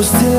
close till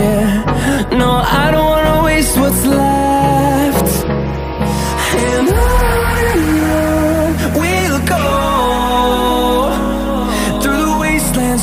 Yeah, no, I don't wanna waste what's left. And on we'll go, through the wastelands,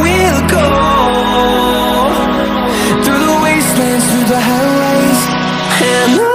we'll go, through the wastelands, through the highways, and on.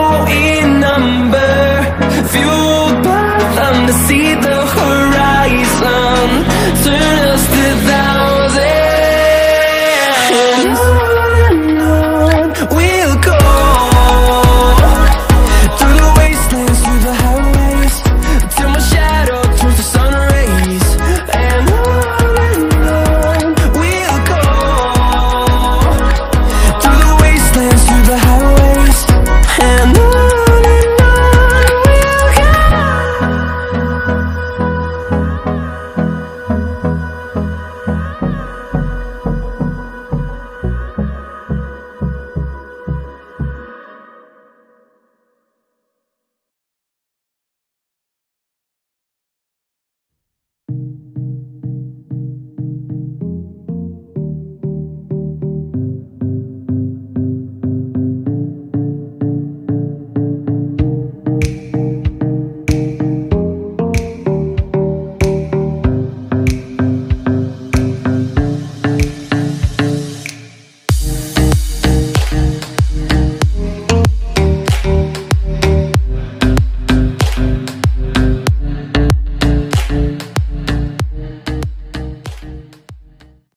in number, fueled by them to see the horizon.